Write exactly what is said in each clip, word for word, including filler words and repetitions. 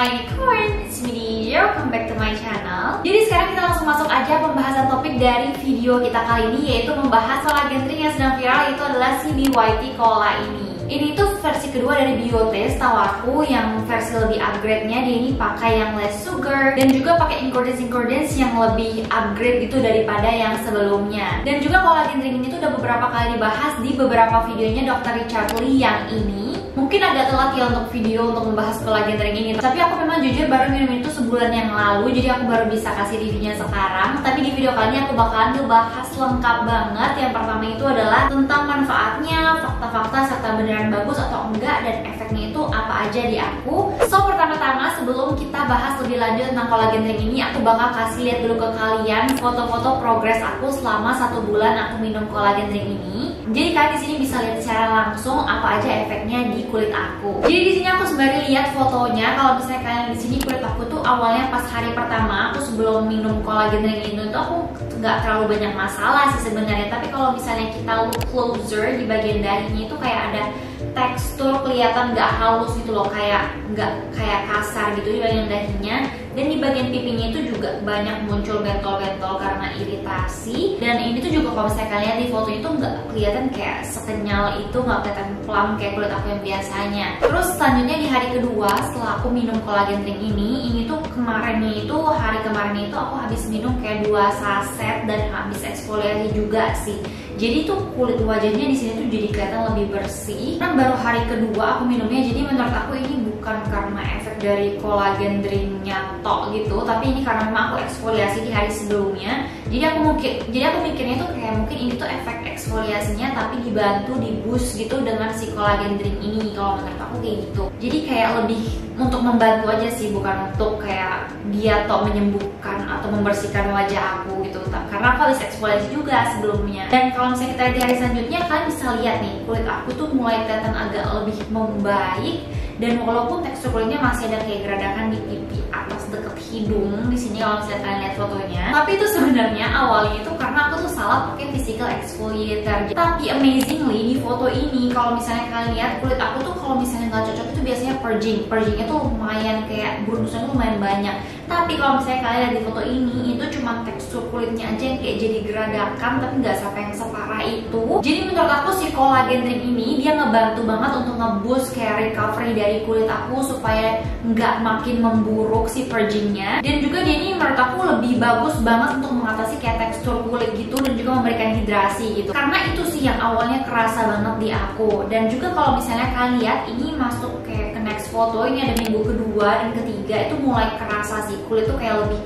Hai Unicorn, it's me Neo, welcome back to my channel. Jadi sekarang kita langsung masuk aja pembahasan topik dari video kita kali ini, yaitu membahas kolagen drink yang sedang viral, itu adalah si B Y T Colla ini. Ini tuh versi kedua dari Byoote, setahu aku yang versi lebih upgrade-nya dia ini pakai yang less sugar dan juga pakai ingredients-ingredients yang lebih upgrade gitu daripada yang sebelumnya. Dan juga kolagen drink ini tuh udah beberapa kali dibahas di beberapa videonya dokter Richard Lee yang ini. Mungkin agak telat ya untuk video untuk membahas kolagen drink ini, tapi aku memang jujur baru minum itu sebulan yang lalu, jadi aku baru bisa kasih reviewnya sekarang. Tapi di video kali ini aku bakalan ngebahas lengkap banget. Yang pertama itu adalah tentang manfaatnya, fakta-fakta serta beneran bagus atau enggak, dan efeknya itu apa aja di aku. So pertama-tama sebelum kita bahas lebih lanjut tentang kolagen drink ini, aku bakal kasih lihat dulu ke kalian foto-foto progres aku selama satu bulan aku minum kolagen drink ini. Jadi kalian di sini bisa lihat secara langsung apa aja efeknya di kulit aku. Jadi di sini aku sembari lihat fotonya. Kalau misalnya kalian di sini, kulit aku tuh awalnya pas hari pertama aku sebelum minum kolagen drink ini tuh aku nggak terlalu banyak masalah sih sebenarnya. Tapi kalau misalnya kita look closer di bagian dahinya itu kayak ada tekstur kelihatan nggak halus gitu loh, kayak nggak kayak kasar gitu di bagian dahinya, dan di bagian pipinya itu juga banyak muncul bentol-bentol karena iritasi. Dan ini tuh juga kalau misalnya kalian di foto itu nggak kelihatan kayak sekenyal itu, nggak kelihatan plump kayak kulit aku yang biasanya. Terus selanjutnya di hari kedua setelah aku minum kolagen drink ini, ini tuh kemarinnya itu hari kemarin itu aku habis minum kayak dua saset dan habis eksfoliasi juga sih. Jadi tuh kulit wajahnya di sini tuh jadi kelihatan lebih bersih. Kan baru hari kedua aku minumnya, jadi menurut aku ini bukan karena efek dari kolagen drinknya tok gitu, tapi ini karena memang aku eksfoliasi di hari sebelumnya. Jadi aku mungkin, jadi aku mikirnya tuh kayak mungkin ini tuh efek eksfoliasinya tapi dibantu di boost gitu dengan si kolagen drink ini. Kalau menurut aku kayak gitu. Jadi kayak lebih untuk membantu aja sih, bukan untuk kayak dia tok menyembuhkan atau membersihkan wajah aku gitu. Karena aku habis eksfoliasi juga sebelumnya. Dan kalau misalnya kita lihat di hari selanjutnya, kalian bisa lihat nih kulit aku tuh mulai kelihatan agak lebih membaik, dan walaupun tekstur kulitnya masih ada kayak geradakan di pipi atas deket hidung di sini kalau misalnya kalian lihat fotonya. Tapi itu sebenarnya awalnya itu karena aku tuh salah pakai physical exfoliator. Tapi amazingly di foto ini kalau misalnya kalian lihat kulit aku tuh kalau misalnya nggak cocok itu biasanya purging, purgingnya tuh lumayan kayak burundusannya lumayan banyak. Tapi kalau misalnya kalian lihat di foto ini itu cuma tekstur kulitnya aja yang kayak jadi geradakan, tapi nggak sampai yang separah itu. Jadi menurut aku si kolagen drink ini dia ngebantu banget untuk nge-boost kayak recovery dari kulit aku supaya nggak makin memburuk si purgingnya. Dan juga dia ini menurut aku lebih bagus banget untuk mengatasi kayak tekstur kulit gitu, dan juga memberikan hidrasi gitu. Karena itu sih yang awalnya kerasa banget di aku. Dan juga kalau misalnya kalian lihat ini masuk kayak ke next foto, ini ada minggu kedua dan ketiga itu mulai kerasa sih kulit tuh kayak lebih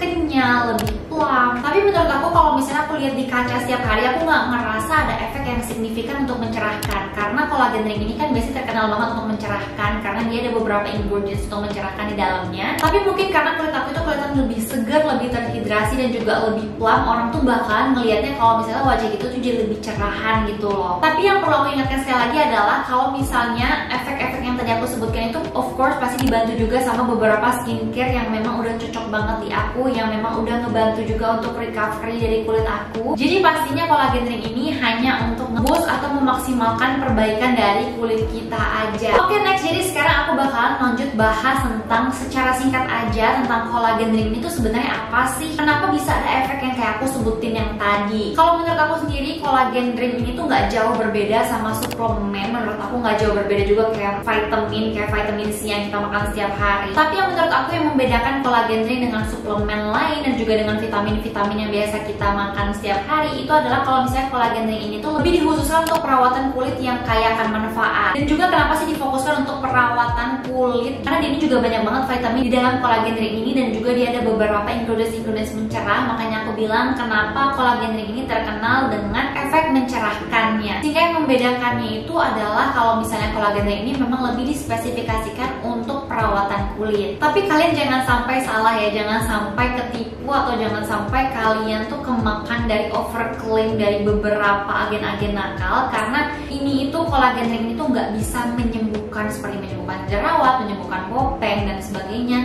kenyal, lebih plump. Tapi menurut aku kalau misalnya aku lihat di kaca setiap hari, aku nggak ngerasa ada efek yang signifikan untuk mencerahkan. Karena kolagen drink ini kan biasanya terkenal banget untuk mencerahkan, karena dia ada beberapa ingredients untuk mencerahkan di dalamnya. Tapi mungkin karena kulit aku itu kelihatan lebih segar, lebih terhidrasi, dan juga lebih plump, orang tuh bakalan ngelihatnya kalau misalnya wajah itu tuh jadi lebih cerahan gitu loh. Tapi yang perlu aku ingatkan sekali lagi adalah kalau misalnya efek-efek yang tadi aku sebutkan itu of course pasti dibantu juga sama beberapa skincare yang memang udah cocok banget di aku, yang memang udah ngebantu juga untuk recovery dari kulit aku. Jadi pastinya kolagen drink ini hanya untuk nge-boost atau memaksimalkan perbaikan dari kulit kita aja. Oke, next, jadi sekarang aku bakalan lanjut bahas tentang secara singkat aja tentang kolagen drink ini tuh sebenarnya apa sih? Kenapa bisa ada efek yang kayak aku sebutin yang tadi? Kalau menurut aku sendiri kolagen drink ini tuh nggak jauh berbeda sama suplemen. Menurut aku nggak jauh berbeda juga kayak vitamin, kayak vitamin C yang kita makan setiap hari. Tapi yang menurut aku yang membedakan kolagen drink dengan suplemen lain dan juga dengan vitamin-vitamin yang biasa kita makan setiap hari itu adalah kalau misalnya kolagen drink ini tuh lebih dikhususkan untuk perawatan kulit yang kaya akan manfaat. Dan juga kenapa sih difokuskan untuk perawatan kulit? Karena ini juga banyak banget vitamin di dalam kolagen drink ini, dan juga dia ada beberapa ingredients-ingredients mencerah. Makanya aku bilang kenapa kolagen drink ini terkenal dengan efek mencerahkannya. Sehingga yang membedakannya itu adalah kalau misalnya kolagen drink ini memang lebih dispesifikasikan untuk perawatan kulit. Tapi kalian jangan sampai salah ya, jangan sampai ketipu, atau jangan sampai kalian tuh kemakan dari overclaim dari beberapa agen-agen nakal. Karena ini itu kolagen drink itu nggak bisa menyembuhkan seperti menyembuhkan jerawat, menyembuhkan kopeng dan sebagainya.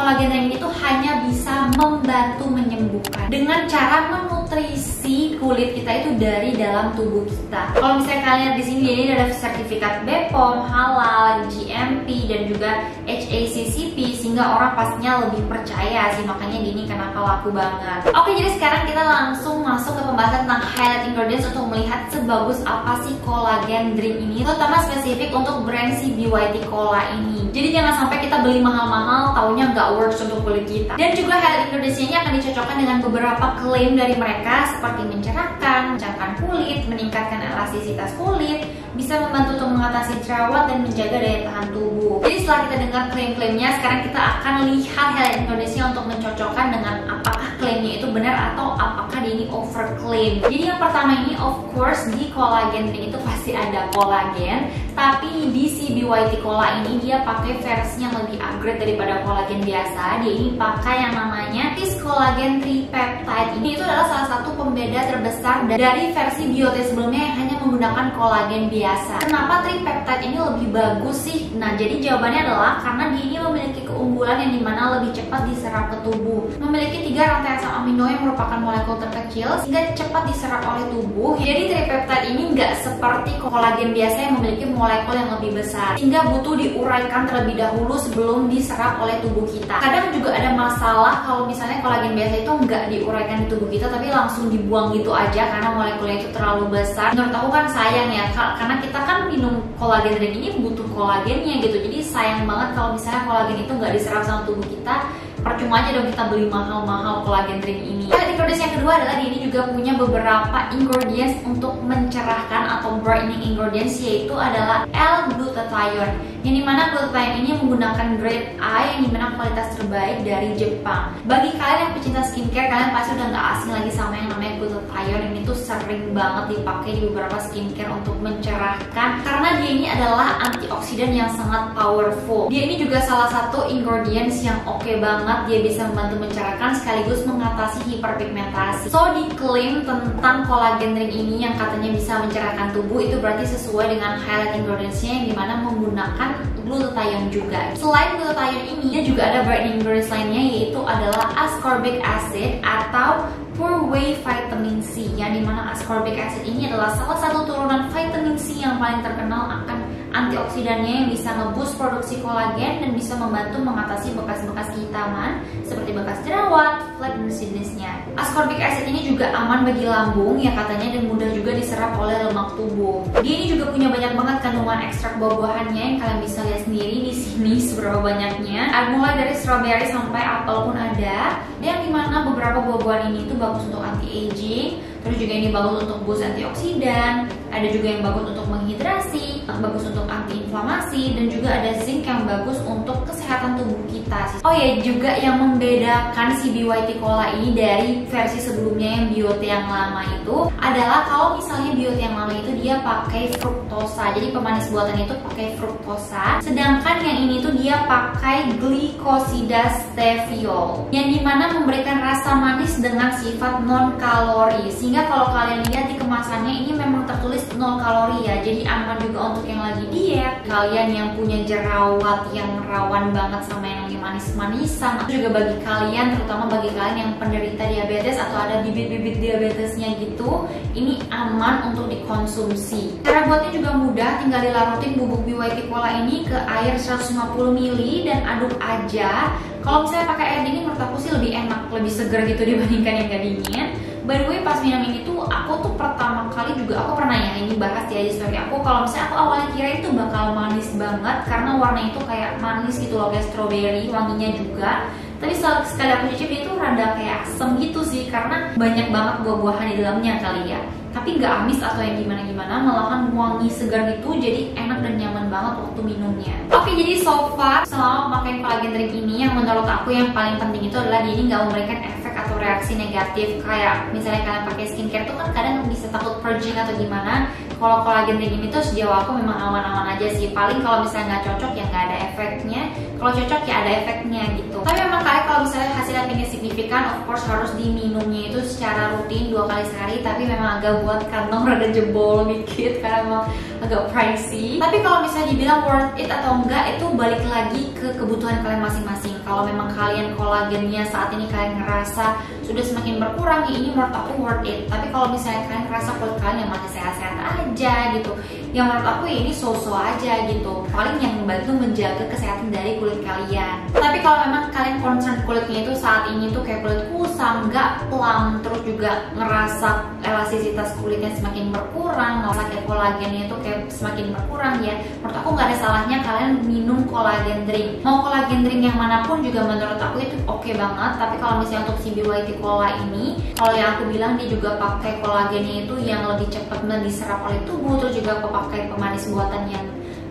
kolagen yang itu hanya bisa membantu menyembuhkan dengan cara menutrisi kulit kita itu dari dalam tubuh kita. Kalau misalnya kalian lihat di sini, ini ada sertifikat B P O M, HALAL, G M P, dan juga H A C C P, sehingga orang pastinya lebih percaya sih, makanya ini kenapa laku banget. Oke, jadi sekarang kita langsung masuk ke pembahasan tentang highlight ingredients untuk melihat sebagus apa sih kolagen drink ini, terutama spesifik untuk brand si B Y T Colla ini. Jadi jangan sampai kita beli mahal-mahal, taunya nggak works untuk kulit kita. Dan juga highlight ingredients-nya akan dicocokkan dengan beberapa klaim dari mereka, seperti mencerahkan, mencerahkan kulit, meningkatkan elastisitas kulit, bisa membantu untuk mengatasi jerawat dan menjaga daya tahan tubuh. Jadi setelah kita dengar klaim-klaimnya, sekarang kita akan lihat highlight ingredients-nya untuk mencocokkan dengan apakah klaimnya itu benar atau apakah dia ini overclaim. Jadi yang pertama ini, of course, di kolagen drink itu pasti ada kolagen, tapi di si B Y T Colla ini dia pakai versi yang lebih upgrade daripada kolagen biasa. Dia ini pakai yang namanya Peace Kolagen tiga Peptide. Ini itu adalah salah satu pembeda terbesar dari versi Byoote sebelumnya yang hanya menggunakan kolagen biasa. Kenapa tiga peptide ini lebih bagus sih? Nah, jadi jawabannya adalah karena dia ini memiliki keunggulan yang dimana lebih cepat diserap ke tubuh. Memiliki tiga rantai asam amino yang merupakan molekul terkecil sehingga cepat diserap oleh tubuh. Jadi tiga peptide ini nggak seperti kolagen biasa yang memiliki molekul yang lebih besar, sehingga butuh diuraikan terlebih dahulu sebelum diserap oleh tubuh kita. Kadang juga ada masalah kalau misalnya kolagen biasa itu nggak diuraikan di tubuh kita, tapi langsung dibuang gitu aja karena molekulnya itu terlalu besar. Menurut aku kan sayang ya, karena kita kan minum kolagen drink ini butuh kolagennya gitu, jadi sayang banget kalau misalnya kolagen itu nggak diserap sama tubuh kita. Percuma aja dong kita beli mahal-mahal kolagen drink ini. Highlight ingredients yang kedua adalah ini juga punya beberapa ingredients untuk mencerahkan atau brightening ingredients, yaitu adalah L-glutathione, yang dimana glutathione ini menggunakan grade A, yang dimana kualitas terbaik dari Jepang. Bagi kalian yang pecinta skincare, kalian pasti udah nggak asing lagi sama yang namanya glutathione. Ini tuh sering banget dipakai di beberapa skincare untuk mencerahkan, karena dia ini adalah antioksidan yang sangat powerful. Dia ini juga salah satu ingredients yang oke banget. Dia bisa membantu mencerahkan sekaligus mengatasi hiperpigmentasi. So, diklaim tentang kolagen drink ini yang katanya bisa mencerahkan tubuh, itu berarti sesuai dengan highlight ingredients-nya yang dimana menggunakan glutathione juga. Selain glutathione ini, dia juga ada brightening ingredients lainnya, yaitu adalah ascorbic acid atau Pure Whey Vitamin C, yang dimana ascorbic acid ini adalah salah satu turunan vitamin C yang paling terkenal akan antioksidannya yang bisa nge-boost produksi kolagen dan bisa membantu mengatasi bekas-bekas kehitaman seperti bekas jerawat, flek, dan sejenisnya. Ascorbic acid ini juga aman bagi lambung ya katanya, dan mudah juga diserap oleh lemak tubuh. Dia ini juga punya banyak banget kandungan ekstrak buah-buahannya yang kalian bisa lihat sendiri di sini seberapa banyaknya. Mulai dari strawberry sampai apel pun ada. Yang dimana beberapa buah-buahan ini tuh bagus untuk anti-aging, terus juga ini bagus untuk boost antioksidan, ada juga yang bagus untuk menghidrasi, bagus untuk anti-inflamasi, dan juga ada zinc yang bagus untuk kesehatan tubuh kita. Oh ya, juga yang membedakan si B Y T Colla ini dari versi sebelumnya yang Byoote yang lama itu adalah kalau misalnya Byoote yang lama itu dia pakai fruktosa, jadi pemanis buatan itu pakai fruktosa, sedangkan yang ini tuh dia pakai glikosida steviol, yang dimana memberikan rasa manis dengan sifat non-kalori. Sehingga kalau kalian lihat di kemasannya ini memang tertulis nol kalori ya, jadi aman juga untuk yang lagi diet, kalian yang punya jerawat yang rawan banget sama yang lagi manis-manisan, atau juga bagi kalian, terutama bagi kalian yang penderita diabetes atau ada bibit-bibit diabetesnya gitu, ini aman untuk dikonsumsi. Cara buatnya juga mudah, tinggal dilarutin bubuk B Y T Colla ini ke air seratus lima puluh mililiter dan aduk aja. Kalau misalnya pakai air dingin, menurut aku sih lebih enak, lebih seger gitu dibandingkan yang gak dingin. By the way, pas minum ini tuh aku tuh pertama kali juga aku pernah ya ini bahas di I G story aku. Kalau misalnya aku awalnya kira itu bakal manis banget karena warna itu kayak manis gitu loh, kayak strawberry, wanginya juga. Tapi sekali aku cicip itu rada kayak asem gitu sih, karena banyak banget buah-buahan di dalamnya kali ya. Tapi nggak amis atau yang gimana-gimana, malahan wangi segar gitu, jadi enak dan nyaman banget waktu minumnya. Oke, jadi so far selama pakai kolagen drink ini, yang menurut aku yang paling penting itu adalah dia ini nggak memberikan efek atau reaksi negatif. Kayak misalnya kalian pakai skincare tuh kan kadang bisa takut purging atau gimana. Kalau kolagen drink ini tuh sejauh aku memang aman-aman aja sih. Paling kalau misalnya nggak cocok ya nggak ada efeknya, kalau cocok ya ada efeknya gitu. Tapi memang kalian kalau misalnya hasilnya pengen signifikan, of course harus diminumnya itu secara rutin dua kali sehari. Tapi memang agak buat karena rada jebol dikit karena memang agak pricey. Tapi kalau misalnya dibilang worth it atau enggak, itu balik lagi ke kebutuhan kalian masing-masing. Kalau memang kalian kolagennya saat ini kalian ngerasa sudah semakin berkurang, ya ini menurut aku worth it. Tapi kalau misalnya kalian ngerasa kulit kalian yang masih sehat-sehat aja gitu, yang menurut aku ya ini so-so aja gitu. Paling yang membantu menjaga kesehatan dari kulit kalian. Tapi kalau memang kalian concern kulitnya itu saat ini tuh kayak kulit kusam, gak plump, terus juga ngerasa elastisitas kulitnya semakin berkurang, ngerasa kayak kolagennya itu kayak semakin berkurang, ya menurut aku gak ada salahnya kalian minum kolagen drink. Mau kolagen drink yang manapun juga menurut aku itu oke okay banget. Tapi kalau misalnya untuk si B Y T Colla ini, kalau yang aku bilang dia juga pakai kolagennya itu yang lebih cepat diserap oleh tubuh, terus juga aku pakai pemanis buatan yang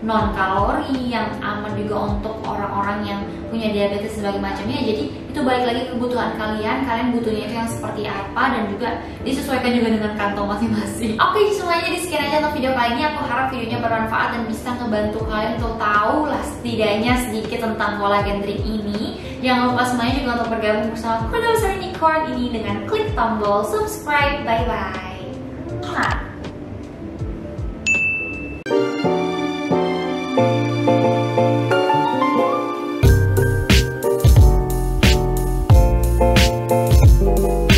non kalori, yang aman juga untuk orang-orang yang punya diabetes sebagai macamnya. Jadi itu balik lagi kebutuhan kalian, kalian butuhnya itu yang seperti apa, dan juga disesuaikan juga dengan kantong masing-masing. Oke, semuanya jadi sekian aja untuk video kali ini. Aku harap videonya bermanfaat dan bisa ngebantu kalian untuk tahu lah setidaknya sedikit tentang kolagen drink ini. Jangan lupa semuanya juga untuk bergabung bersama Produser Unicorn ini dengan klik tombol subscribe. Bye bye. Thank you.